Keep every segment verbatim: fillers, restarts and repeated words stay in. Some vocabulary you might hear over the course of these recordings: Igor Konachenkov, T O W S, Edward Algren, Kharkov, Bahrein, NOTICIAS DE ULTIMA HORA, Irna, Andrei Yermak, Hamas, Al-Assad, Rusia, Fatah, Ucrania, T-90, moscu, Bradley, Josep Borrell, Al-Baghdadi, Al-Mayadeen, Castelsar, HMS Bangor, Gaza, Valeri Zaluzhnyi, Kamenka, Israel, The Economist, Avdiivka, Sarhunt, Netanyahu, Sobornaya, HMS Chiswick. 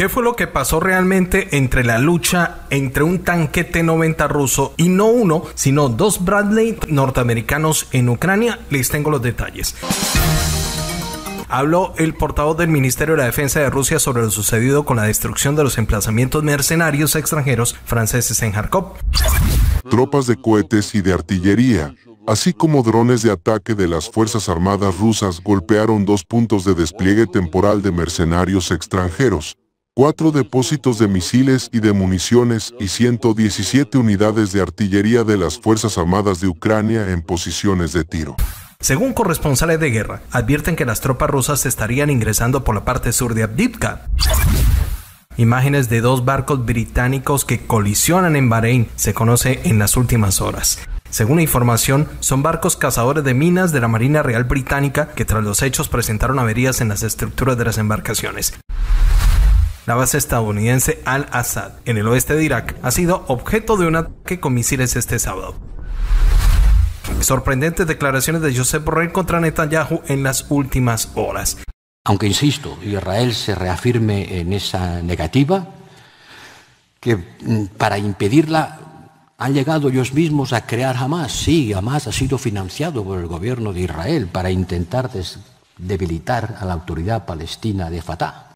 ¿Qué fue lo que pasó realmente entre la lucha entre un tanque T noventa ruso y no uno, sino dos Bradley norteamericanos en Ucrania? Les tengo los detalles. Habló el portavoz del Ministerio de la Defensa de Rusia sobre lo sucedido con la destrucción de los emplazamientos mercenarios extranjeros franceses en Kharkov. Tropas de cohetes y de artillería, así como drones de ataque de las Fuerzas Armadas rusas, golpearon dos puntos de despliegue temporal de mercenarios extranjeros, cuatro depósitos de misiles y de municiones y ciento diecisiete unidades de artillería de las Fuerzas Armadas de Ucrania en posiciones de tiro. Según corresponsales de guerra, advierten que las tropas rusas estarían ingresando por la parte sur de Avdiivka. Imágenes de dos barcos británicos que colisionan en Bahrein se conoce en las últimas horas. Según la información, son barcos cazadores de minas de la Marina Real Británica que tras los hechos presentaron averías en las estructuras de las embarcaciones. La base estadounidense Al-Assad, en el oeste de Irak, ha sido objeto de un ataque con misiles este sábado. Sorprendentes declaraciones de Josep Borrell contra Netanyahu en las últimas horas. Aunque insisto, Israel se reafirme en esa negativa, que para impedirla han llegado ellos mismos a crear Hamas. Sí, Hamas ha sido financiado por el gobierno de Israel para intentar debilitar a la autoridad palestina de Fatah.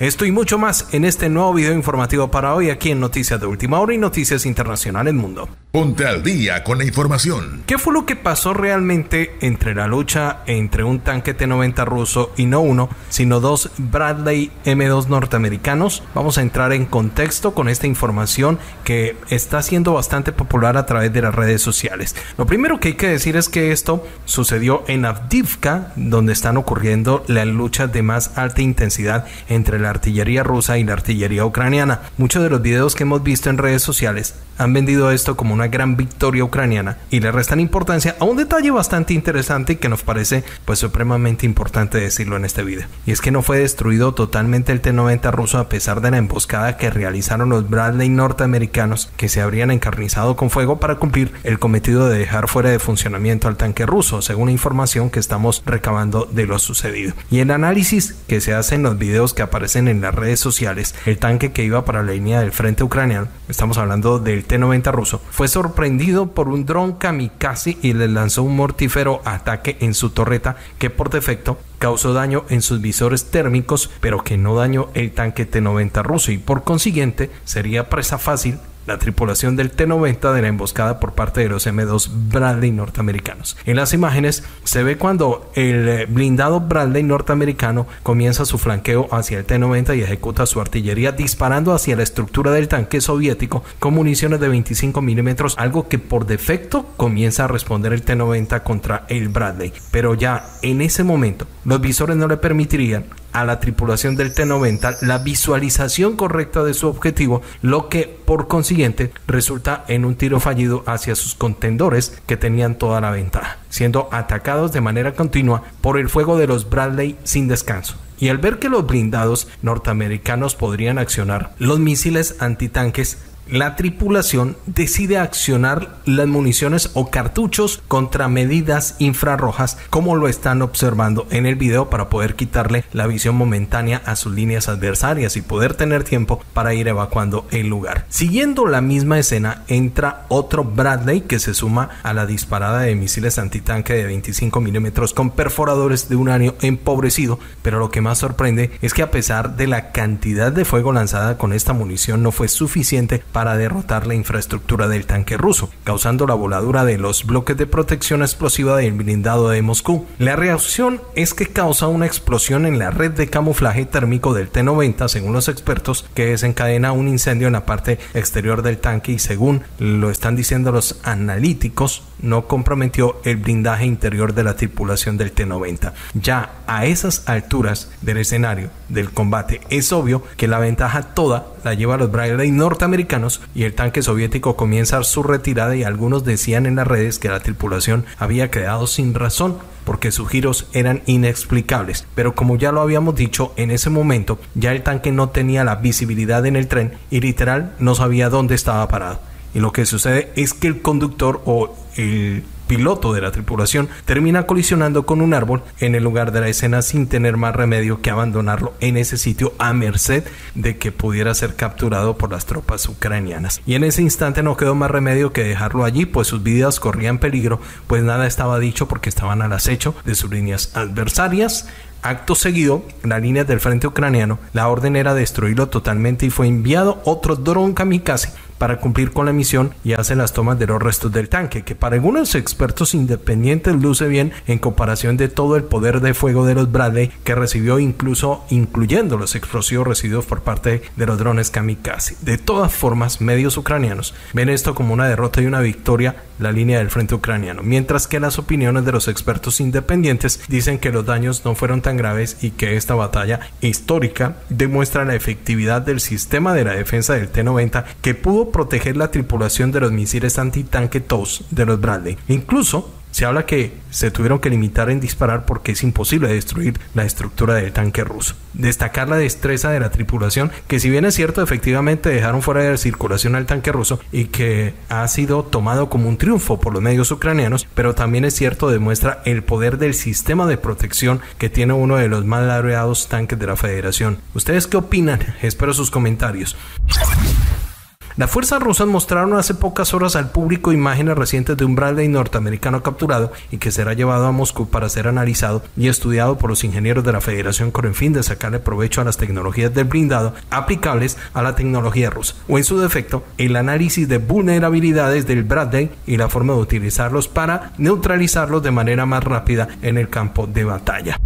Esto y mucho más en este nuevo video informativo para hoy aquí en Noticias de Última Hora y Noticias Internacionales Mundo. Ponte al día con la información. ¿Qué fue lo que pasó realmente entre la lucha entre un tanque T noventa ruso y no uno, sino dos Bradley M dos norteamericanos? Vamos a entrar en contexto con esta información que está siendo bastante popular a través de las redes sociales. Lo primero que hay que decir es que esto sucedió en Avdiivka, donde están ocurriendo las luchas de más alta intensidad entre la artillería rusa y la artillería ucraniana. Muchos de los videos que hemos visto en redes sociales han vendido esto como una gran victoria ucraniana y le restan importancia a un detalle bastante interesante y que nos parece pues supremamente importante decirlo en este video. Y es que no fue destruido totalmente el T noventa ruso a pesar de la emboscada que realizaron los Bradley norteamericanos, que se habrían encarnizado con fuego para cumplir el cometido de dejar fuera de funcionamiento al tanque ruso, según la información que estamos recabando de lo sucedido. Y el análisis que se hace en los videos que aparecen en las redes sociales, el tanque que iba para la línea del frente ucraniano, estamos hablando del T noventa ruso, fue sorprendido por un dron kamikaze y le lanzó un mortífero ataque en su torreta que por defecto causó daño en sus visores térmicos, pero que no dañó el tanque T noventa ruso y por consiguiente sería presa fácil la tripulación del T noventa de la emboscada por parte de los M dos Bradley norteamericanos. En las imágenes se ve cuando el blindado Bradley norteamericano comienza su flanqueo hacia el T noventa y ejecuta su artillería disparando hacia la estructura del tanque soviético con municiones de veinticinco milímetros, algo que por defecto comienza a responder el T noventa contra el Bradley. Pero ya en ese momento los visores no le permitirían a la tripulación del T noventa la visualización correcta de su objetivo, lo que por consiguiente resulta en un tiro fallido hacia sus contendores que tenían toda la ventaja, siendo atacados de manera continua por el fuego de los Bradley sin descanso. Y al ver que los blindados norteamericanos podrían accionar los misiles antitanques, la tripulación decide accionar las municiones o cartuchos contra medidas infrarrojas, como lo están observando en el video, para poder quitarle la visión momentánea a sus líneas adversarias y poder tener tiempo para ir evacuando el lugar. Siguiendo la misma escena, entra otro Bradley que se suma a la disparada de misiles antitanque de veinticinco milímetros con perforadores de uranio empobrecido, pero lo que más sorprende es que a pesar de la cantidad de fuego lanzada con esta munición no fue suficiente para derrotar la infraestructura del tanque ruso, causando la voladura de los bloques de protección explosiva del blindado de Moscú. La reacción es que causa una explosión en la red de camuflaje térmico del T noventa, según los expertos, que desencadena un incendio en la parte exterior del tanque y, según lo están diciendo los analíticos, no comprometió el blindaje interior de la tripulación del T noventa. Ya a esas alturas del escenario del combate es obvio que la ventaja toda la lleva a los Bradley norteamericanos y el tanque soviético comienza su retirada, y algunos decían en las redes que la tripulación había quedado sin razón porque sus giros eran inexplicables, pero como ya lo habíamos dicho, en ese momento ya el tanque no tenía la visibilidad en el tren y literal no sabía dónde estaba parado, y lo que sucede es que el conductor o el piloto de la tripulación termina colisionando con un árbol en el lugar de la escena sin tener más remedio que abandonarlo en ese sitio a merced de que pudiera ser capturado por las tropas ucranianas. Y en ese instante no quedó más remedio que dejarlo allí, pues sus vidas corrían peligro, pues nada estaba dicho porque estaban al acecho de sus líneas adversarias. Acto seguido, las líneas del frente ucraniano, la orden era destruirlo totalmente y fue enviado otro dron kamikaze para cumplir con la misión y hace las tomas de los restos del tanque, que para algunos expertos independientes luce bien en comparación de todo el poder de fuego de los Bradley que recibió, incluso incluyendo los explosivos residuos por parte de los drones kamikaze. De todas formas, medios ucranianos ven esto como una derrota y una victoria la línea del frente ucraniano, mientras que las opiniones de los expertos independientes dicen que los daños no fueron tan graves y que esta batalla histórica demuestra la efectividad del sistema de la defensa del T noventa, que pudo proteger la tripulación de los misiles antitanque T O W S de los Bradley. Incluso se habla que se tuvieron que limitar en disparar porque es imposible destruir la estructura del tanque ruso. Destacar la destreza de la tripulación, que si bien es cierto efectivamente dejaron fuera de circulación al tanque ruso y que ha sido tomado como un triunfo por los medios ucranianos, pero también es cierto demuestra el poder del sistema de protección que tiene uno de los más laureados tanques de la Federación. ¿Ustedes qué opinan? Espero sus comentarios. Las fuerzas rusas mostraron hace pocas horas al público imágenes recientes de un Bradley norteamericano capturado y que será llevado a Moscú para ser analizado y estudiado por los ingenieros de la Federación con el fin de sacarle provecho a las tecnologías del blindado aplicables a la tecnología rusa, o en su defecto, el análisis de vulnerabilidades del Bradley y la forma de utilizarlos para neutralizarlos de manera más rápida en el campo de batalla.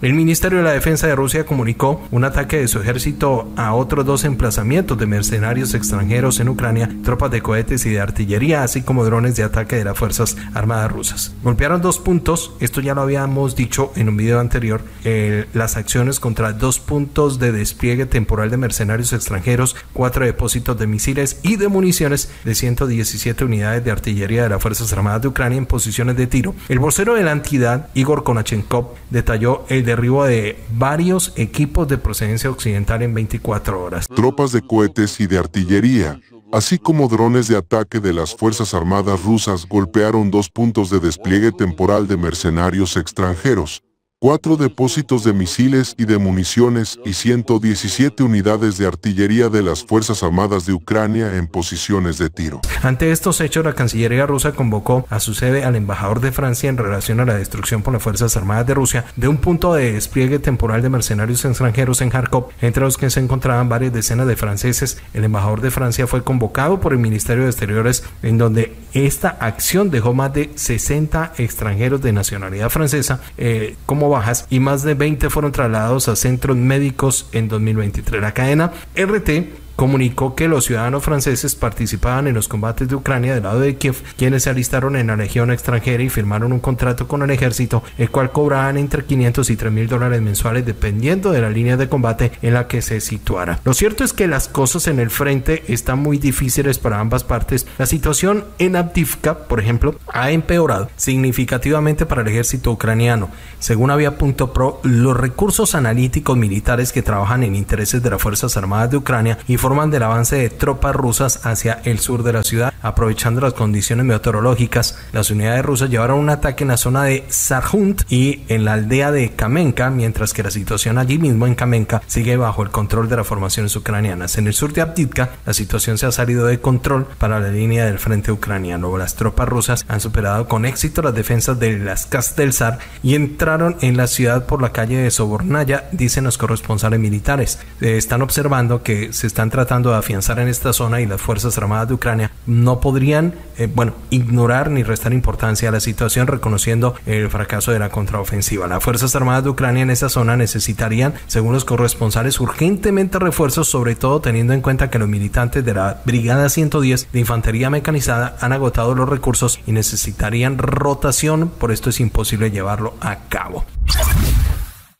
El Ministerio de la Defensa de Rusia comunicó un ataque de su ejército a otros dos emplazamientos de mercenarios extranjeros en Ucrania, tropas de cohetes y de artillería, así como drones de ataque de las Fuerzas Armadas rusas. Golpearon dos puntos, esto ya lo habíamos dicho en un video anterior, eh, las acciones contra dos puntos de despliegue temporal de mercenarios extranjeros, cuatro depósitos de misiles y de municiones de ciento diecisiete unidades de artillería de las Fuerzas Armadas de Ucrania en posiciones de tiro. El vocero de la entidad, Igor Konachenkov, detalló el de derribo de varios equipos de procedencia occidental en veinticuatro horas. Tropas de cohetes y de artillería, así como drones de ataque de las Fuerzas Armadas rusas golpearon dos puntos de despliegue temporal de mercenarios extranjeros, cuatro depósitos de misiles y de municiones y ciento diecisiete unidades de artillería de las Fuerzas Armadas de Ucrania en posiciones de tiro. Ante estos hechos, la Cancillería rusa convocó a su sede al embajador de Francia en relación a la destrucción por las Fuerzas Armadas de Rusia de un punto de despliegue temporal de mercenarios extranjeros en Kharkov, entre los que se encontraban varias decenas de franceses. El embajador de Francia fue convocado por el Ministerio de Exteriores, en donde esta acción dejó más de sesenta extranjeros de nacionalidad francesa eh, como bajas y más de veinte fueron trasladados a centros médicos en dos mil veintitrés. La cadena R T comunicó que los ciudadanos franceses participaban en los combates de Ucrania del lado de Kiev, quienes se alistaron en la legión extranjera y firmaron un contrato con el ejército, el cual cobraban entre quinientos y tres mil dólares mensuales dependiendo de la línea de combate en la que se situara. Lo cierto es que las cosas en el frente están muy difíciles para ambas partes. La situación en Avdiivka, por ejemplo, ha empeorado significativamente para el ejército ucraniano. Según Avia punto pro, los recursos analíticos militares que trabajan en intereses de las Fuerzas Armadas de Ucrania y informan del avance de tropas rusas hacia el sur de la ciudad, aprovechando las condiciones meteorológicas. Las unidades rusas llevaron un ataque en la zona de Sarhunt y en la aldea de Kamenka, mientras que la situación allí mismo en Kamenka sigue bajo el control de las formaciones ucranianas. En el sur de Avdiivka, la situación se ha salido de control para la línea del frente ucraniano. Las tropas rusas han superado con éxito las defensas de las Castelsar y entraron en la ciudad por la calle de Sobornaya, dicen los corresponsales militares. Eh, están observando que se están tratando de afianzar en esta zona y las Fuerzas Armadas de Ucrania no podrían eh, bueno, ignorar ni restar importancia a la situación, reconociendo el fracaso de la contraofensiva. Las Fuerzas Armadas de Ucrania en esa zona necesitarían, según los corresponsales, urgentemente refuerzos, sobre todo teniendo en cuenta que los militantes de la Brigada ciento diez de Infantería Mecanizada han agotado los recursos y necesitarían rotación, por esto es imposible llevarlo a cabo.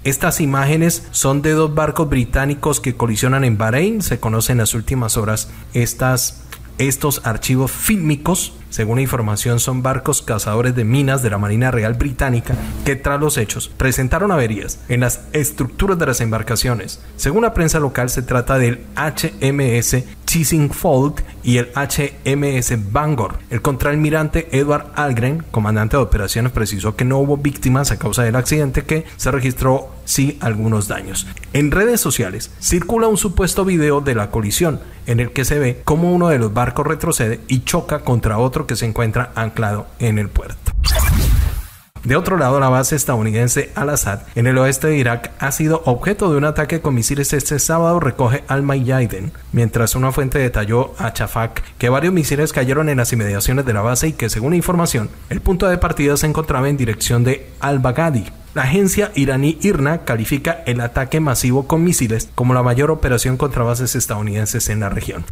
Estas imágenes son de dos barcos británicos que colisionan en Bahrein. Se conocen en las últimas horas estas, estos archivos fílmicos Según información, son barcos cazadores de minas de la Marina Real Británica que tras los hechos presentaron averías en las estructuras de las embarcaciones. Según la prensa local, se trata del H M S Chiswick y el H M S Bangor. El contraalmirante Edward Algren, comandante de operaciones, precisó que no hubo víctimas a causa del accidente, que se registró sí algunos daños. En redes sociales circula un supuesto video de la colisión en el que se ve cómo uno de los barcos retrocede y choca contra otro que se encuentra anclado en el puerto. De otro lado, la base estadounidense Al-Assad en el oeste de Irak ha sido objeto de un ataque con misiles este sábado, recoge Al-Mayadeen, mientras una fuente detalló a Chafak que varios misiles cayeron en las inmediaciones de la base y que, según información, el punto de partida se encontraba en dirección de Al-Baghdadi. La agencia iraní Irna califica el ataque masivo con misiles como la mayor operación contra bases estadounidenses en la región.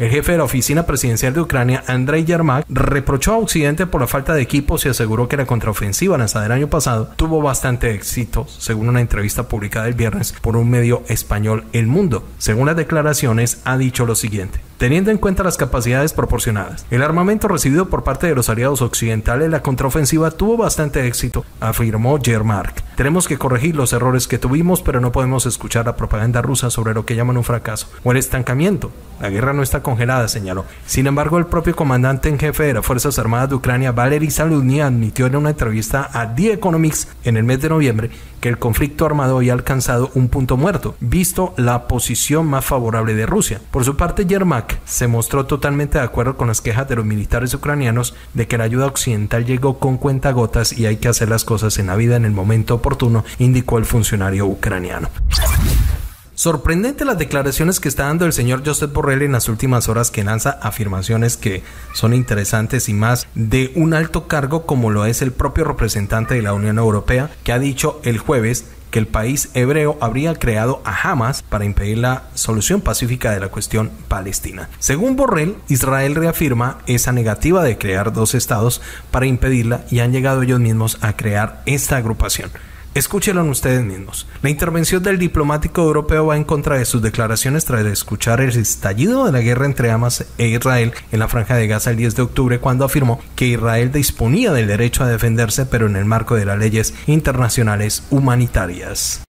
El jefe de la oficina presidencial de Ucrania, Andrei Yermak, reprochó a Occidente por la falta de equipos y aseguró que la contraofensiva lanzada el año pasado tuvo bastante éxito, según una entrevista publicada el viernes por un medio español, El Mundo. Según las declaraciones, ha dicho lo siguiente: teniendo en cuenta las capacidades proporcionadas, el armamento recibido por parte de los aliados occidentales, la contraofensiva tuvo bastante éxito, afirmó Yermak. Tenemos que corregir los errores que tuvimos, pero no podemos escuchar la propaganda rusa sobre lo que llaman un fracaso o el estancamiento. La guerra no está congelada, señaló. Sin embargo, el propio comandante en jefe de las Fuerzas Armadas de Ucrania, Valeri Zaluzhnyi, admitió en una entrevista a The Economist en el mes de noviembre que el conflicto armado había alcanzado un punto muerto, visto la posición más favorable de Rusia. Por su parte, Yermak se mostró totalmente de acuerdo con las quejas de los militares ucranianos de que la ayuda occidental llegó con cuentagotas y hay que hacer las cosas en la vida en el momento oportuno, indicó el funcionario ucraniano. Sorprendente las declaraciones que está dando el señor Josep Borrell en las últimas horas, que lanza afirmaciones que son interesantes y más de un alto cargo como lo es el propio representante de la Unión Europea, que ha dicho el jueves que el país hebreo habría creado a Hamas para impedir la solución pacífica de la cuestión palestina. Según Borrell, Israel reafirma esa negativa de crear dos estados para impedirla y han llegado ellos mismos a crear esta agrupación. Escúchenlo ustedes mismos. La intervención del diplomático europeo va en contra de sus declaraciones tras escuchar el estallido de la guerra entre Hamas e Israel en la Franja de Gaza el diez de octubre, cuando afirmó que Israel disponía del derecho a defenderse, pero en el marco de las leyes internacionales humanitarias.